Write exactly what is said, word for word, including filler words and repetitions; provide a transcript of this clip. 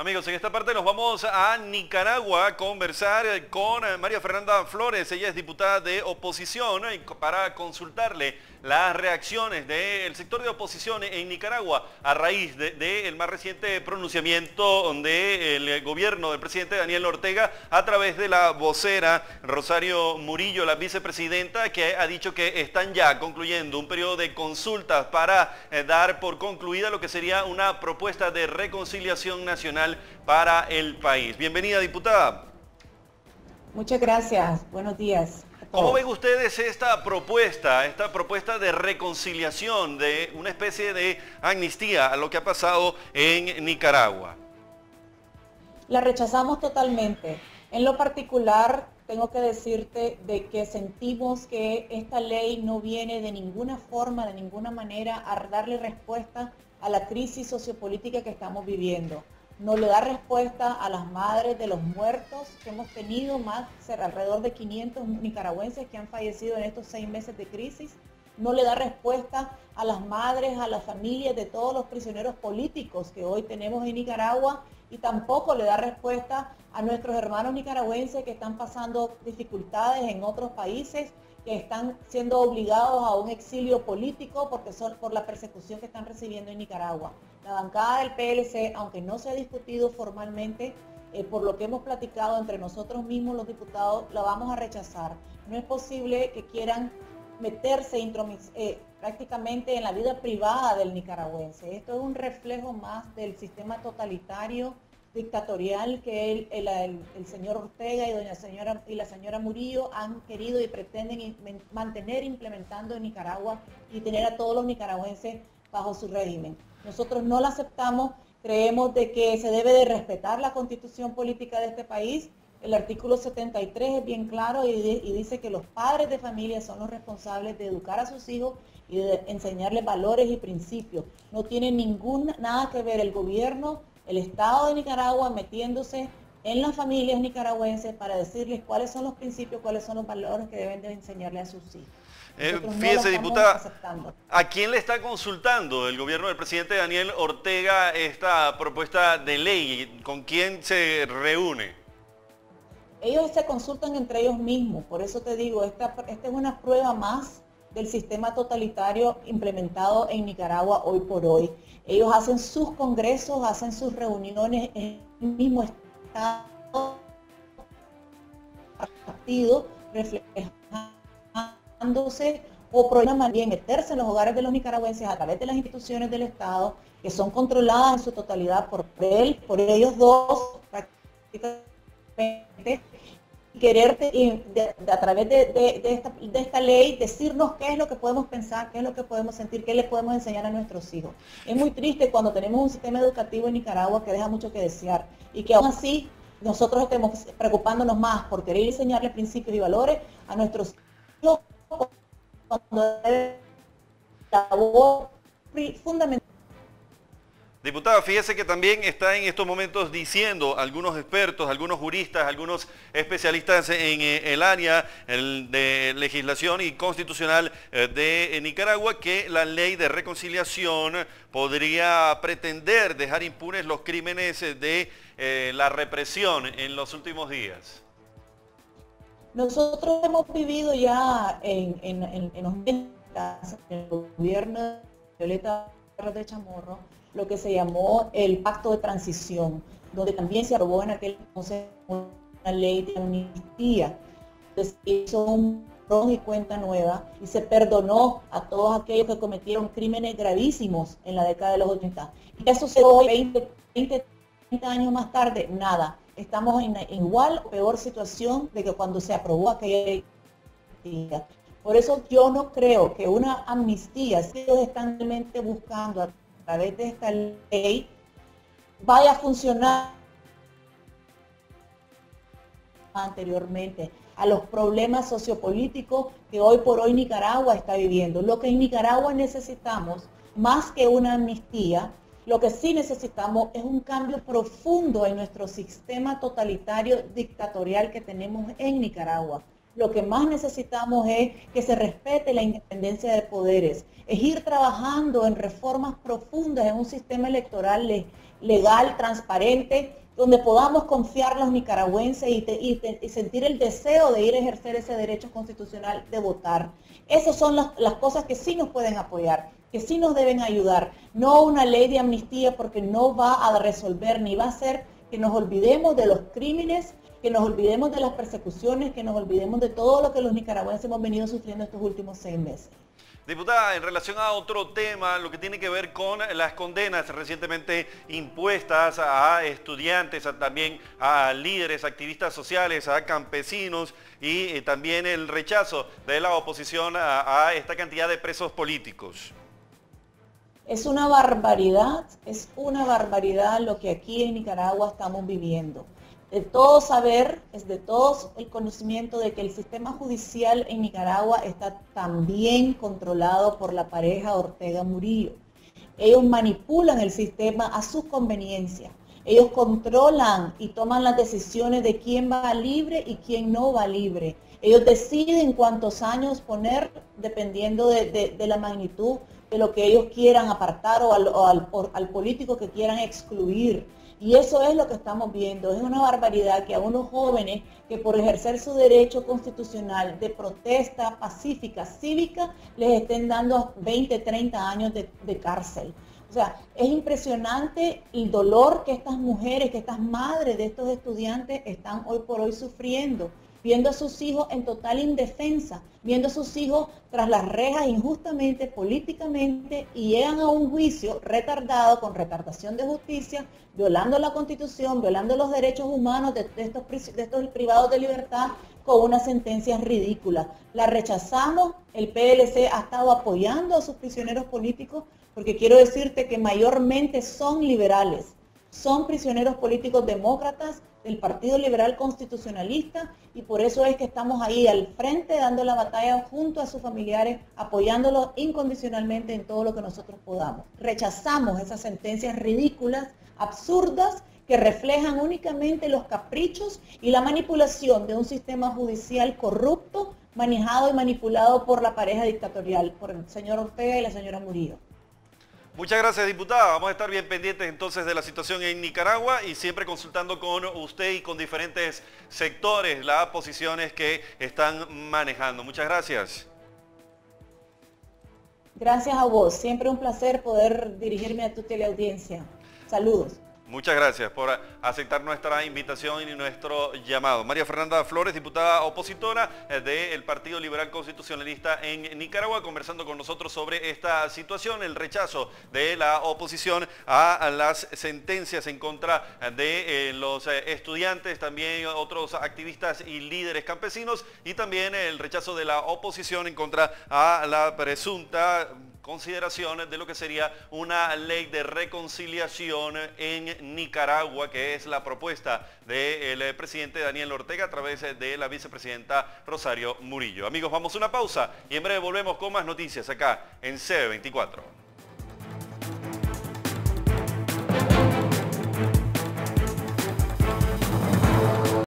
Amigos, en esta parte nos vamos a Nicaragua a conversar con María Fernanda Flores. Ella es diputada de oposición para consultarle las reacciones del sector de oposición en Nicaragua a raíz del de, de más reciente pronunciamiento del gobierno del presidente Daniel Ortega a través de la vocera Rosario Murillo, la vicepresidenta, que ha dicho que están ya concluyendo un periodo de consultas para dar por concluida lo que sería una propuesta de reconciliación nacional para el país. Bienvenida, diputada. Muchas gracias. Buenos días. ¿Cómo ven ustedes esta propuesta, esta propuesta de reconciliación, de una especie de amnistía a lo que ha pasado en Nicaragua? La rechazamos totalmente. En lo particular, tengo que decirte de que sentimos que esta ley no viene de ninguna forma, de ninguna manera, a darle respuesta a la crisis sociopolítica que estamos viviendo. No le da respuesta a las madres de los muertos que hemos tenido, más alrededor de quinientos nicaragüenses que han fallecido en estos seis meses de crisis. No le da respuesta a las madres, a las familias de todos los prisioneros políticos que hoy tenemos en Nicaragua, y tampoco le da respuesta a nuestros hermanos nicaragüenses que están pasando dificultades en otros países, que están siendo obligados a un exilio político porque son por la persecución que están recibiendo en Nicaragua. La bancada del P L C, aunque no se ha discutido formalmente, eh, por lo que hemos platicado entre nosotros mismos los diputados, la vamos a rechazar. No es posible que quieran meterse eh, prácticamente en la vida privada del nicaragüense. Esto es un reflejo más del sistema totalitario, dictatorial, que el, el, el, el señor Ortega y, doña señora, y la señora Murillo han querido y pretenden in, mantener implementando en Nicaragua y tener a todos los nicaragüenses bajo su régimen. Nosotros no la aceptamos, creemos de que se debe de respetar la constitución política de este país. El artículo setenta y tres es bien claro y, de, y dice que los padres de familia son los responsables de educar a sus hijos y de enseñarles valores y principios. No tiene ningún, nada que ver el gobierno, el Estado de Nicaragua metiéndose en las familias nicaragüenses para decirles cuáles son los principios, cuáles son los valores que deben de enseñarle a sus hijos. Eh, fíjese, no diputada, ¿a quién le está consultando el gobierno del presidente Daniel Ortega esta propuesta de ley? ¿Con quién se reúne? Ellos se consultan entre ellos mismos, por eso te digo, esta, esta es una prueba más del sistema totalitario implementado en Nicaragua hoy por hoy. Ellos hacen sus congresos, hacen sus reuniones en el mismo estado, partido, reflejándose o programas de meterse en los hogares de los nicaragüenses a través de las instituciones del Estado, que son controladas en su totalidad por él, por ellos dos, prácticamente, y querer de, de, de, a través de, de, de, esta, de esta ley decirnos qué es lo que podemos pensar, qué es lo que podemos sentir, qué le podemos enseñar a nuestros hijos. Es muy triste cuando tenemos un sistema educativo en Nicaragua que deja mucho que desear y que aún así nosotros estemos preocupándonos más por querer enseñarle principios y valores a nuestros hijos cuando es la labor fundamental. Diputada, fíjese que también está en estos momentos diciendo algunos expertos, algunos juristas, algunos especialistas en el área de legislación y constitucional de Nicaragua que la ley de reconciliación podría pretender dejar impunes los crímenes de eh, la represión en los últimos días. Nosotros hemos vivido ya en, en, en, en los días del gobierno de Violeta de Chamorro lo que se llamó el pacto de transición, donde también se aprobó en aquel entonces una ley de amnistía. Se hizo un pros y cuenta nueva y se perdonó a todos aquellos que cometieron crímenes gravísimos en la década de los ochenta. ¿Y qué sucedió hoy, veinte, treinta años más tarde? Nada. Estamos en igual o peor situación de que cuando se aprobó aquella ley de amnistía. Por eso yo no creo que una amnistía, si ellos están realmente buscando a a través de esta ley, vaya a funcionar anteriormente a los problemas sociopolíticos que hoy por hoy Nicaragua está viviendo. Lo que en Nicaragua necesitamos, más que una amnistía, lo que sí necesitamos es un cambio profundo en nuestro sistema totalitario dictatorial que tenemos en Nicaragua. lo que más necesitamos es que se respete la independencia de poderes, es ir trabajando en reformas profundas, en un sistema electoral legal, transparente, donde podamos confiar los nicaragüenses y, te, y, te, y sentir el deseo de ir a ejercer ese derecho constitucional de votar. Esas son las, las cosas que sí nos pueden apoyar, que sí nos deben ayudar. No una ley de amnistía, porque no va a resolver ni va a hacer que nos olvidemos de los crímenes, que nos olvidemos de las persecuciones, que nos olvidemos de todo lo que los nicaragüenses hemos venido sufriendo estos últimos seis meses. Diputada, en relación a otro tema, lo que tiene que ver con las condenas recientemente impuestas a estudiantes, a, también a líderes, activistas sociales, a campesinos y eh, también el rechazo de la oposición a, a esta cantidad de presos políticos. Es una barbaridad, es una barbaridad lo que aquí en Nicaragua estamos viviendo. De todo saber, es de todos el conocimiento de que el sistema judicial en Nicaragua está también controlado por la pareja Ortega Murillo. Ellos manipulan el sistema a sus conveniencias. Ellos controlan y toman las decisiones de quién va libre y quién no va libre. Ellos deciden cuántos años poner dependiendo de, de, de la magnitud de lo que ellos quieran apartar o al, o al, o al político que quieran excluir. Y eso es lo que estamos viendo, es una barbaridad que a unos jóvenes que por ejercer su derecho constitucional de protesta pacífica, cívica, les estén dando veinte, treinta años de, de cárcel. O sea, es impresionante el dolor que estas mujeres, que estas madres de estos estudiantes están hoy por hoy sufriendo, viendo a sus hijos en total indefensa, viendo a sus hijos tras las rejas injustamente, políticamente, y llegan a un juicio retardado, con retardación de justicia, violando la Constitución, violando los derechos humanos de, de, estos, de estos privados de libertad, con una sentencia ridícula. La rechazamos, el P L C ha estado apoyando a sus prisioneros políticos, porque quiero decirte que mayormente son liberales, son prisioneros políticos demócratas, del Partido Liberal Constitucionalista, y por eso es que estamos ahí al frente dando la batalla junto a sus familiares, apoyándolos incondicionalmente en todo lo que nosotros podamos. Rechazamos esas sentencias ridículas, absurdas, que reflejan únicamente los caprichos y la manipulación de un sistema judicial corrupto, manejado y manipulado por la pareja dictatorial, por el señor Ortega y la señora Murillo. Muchas gracias, diputada. Vamos a estar bien pendientes entonces de la situación en Nicaragua y siempre consultando con usted y con diferentes sectores las posiciones que están manejando. Muchas gracias. Gracias a vos. Siempre un placer poder dirigirme a tu teleaudiencia. Saludos. Muchas gracias por aceptar nuestra invitación y nuestro llamado. María Fernanda Flores, diputada opositora del Partido Liberal Constitucionalista en Nicaragua, conversando con nosotros sobre esta situación, el rechazo de la oposición a las sentencias en contra de los estudiantes, también otros activistas y líderes campesinos, y también el rechazo de la oposición en contra a la presunta consideración de lo que sería una ley de reconciliación en Nicaragua, que es la propuesta del presidente Daniel Ortega a través de la vicepresidenta Rosario Murillo. Amigos, vamos a una pausa y en breve volvemos con más noticias acá en C B veinticuatro.